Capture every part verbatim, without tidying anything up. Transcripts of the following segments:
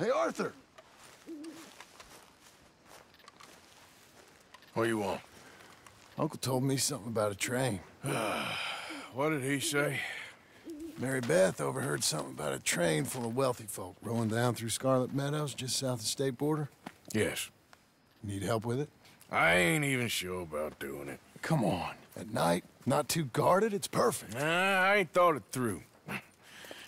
Hey, Arthur! What you want? Uncle told me something about a train. What did he say? Mary Beth overheard something about a train full of wealthy folk rolling down through Scarlet Meadows just south of the state border? Yes. Need help with it? I ain't even sure about doing it. Come on. At night, not too guarded, it's perfect. Nah, I ain't thought it through. You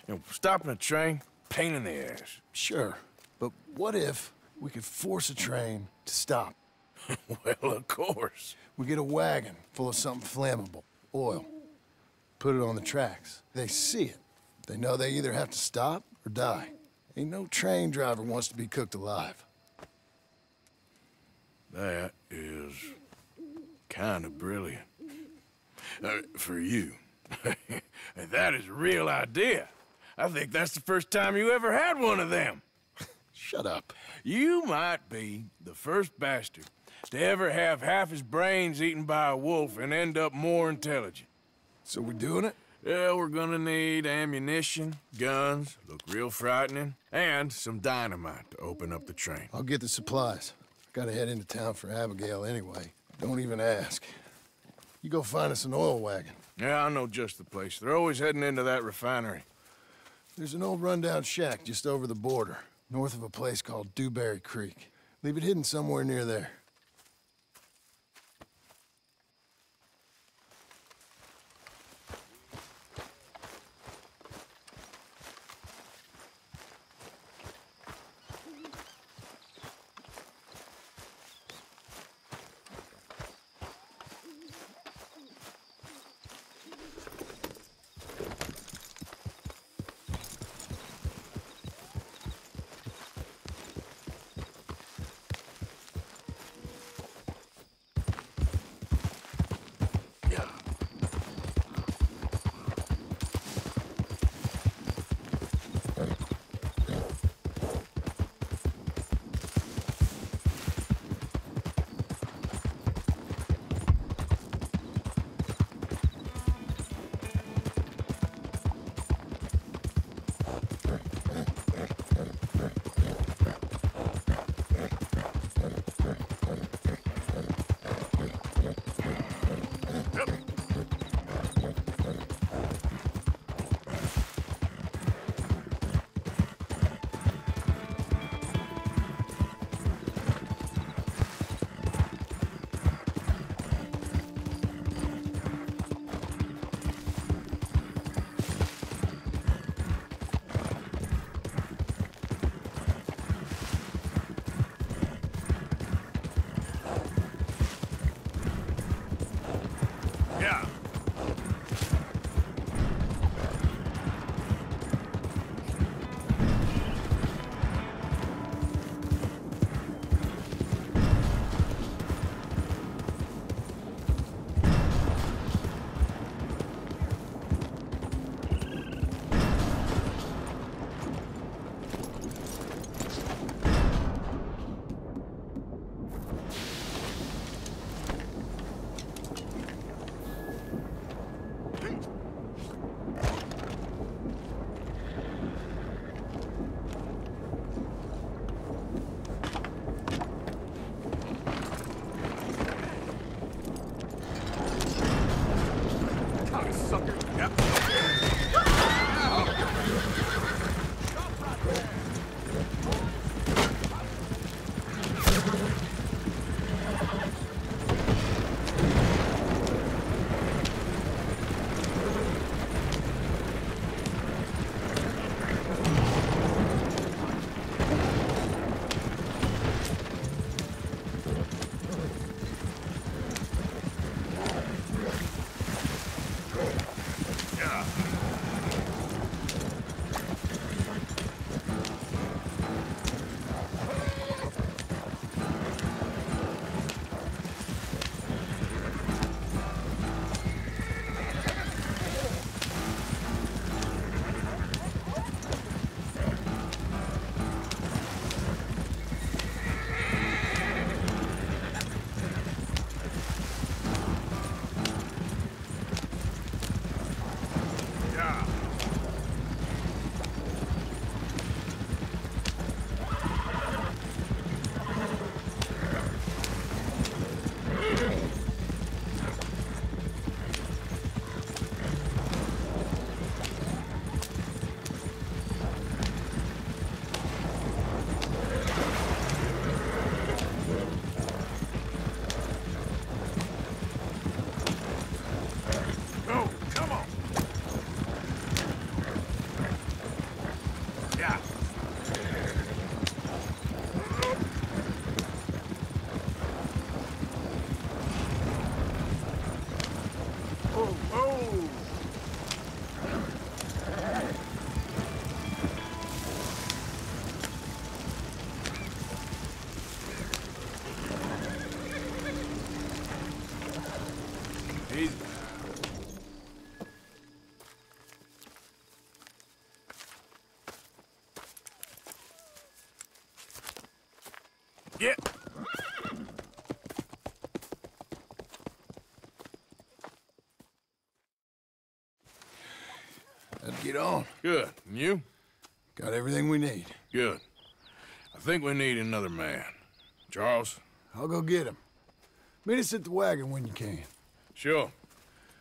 know, stopping a train, pain in the ass. Sure. But what if we could force a train to stop? Well, of course. We get a wagon full of something flammable, oil. Put it on the tracks. They see it. They know they either have to stop or die. Ain't no train driver wants to be cooked alive. That is kind of brilliant. Uh, for you. That is a real idea. I think that's the first time you ever had one of them. Shut up. You might be the first bastard to ever have half his brains eaten by a wolf and end up more intelligent. So we're doing it? Yeah, we're gonna need ammunition, guns, look real frightening, and some dynamite to open up the train. I'll get the supplies. Gotta head into town for Abigail anyway. Don't even ask. You go find us an oil wagon. Yeah, I know just the place. They're always heading into that refinery. There's an old rundown shack just over the border, north of a place called Dewberry Creek. Leave it hidden somewhere near there. Yeah. Let's get on. Good. And you? Got everything we need. Good. I think we need another man. Charles? I'll go get him. Meet us at the wagon when you can. Sure.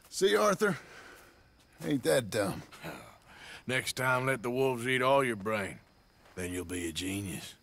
See you, Arthur. Ain't that dumb. Next time, let the wolves eat all your brain. Then you'll be a genius.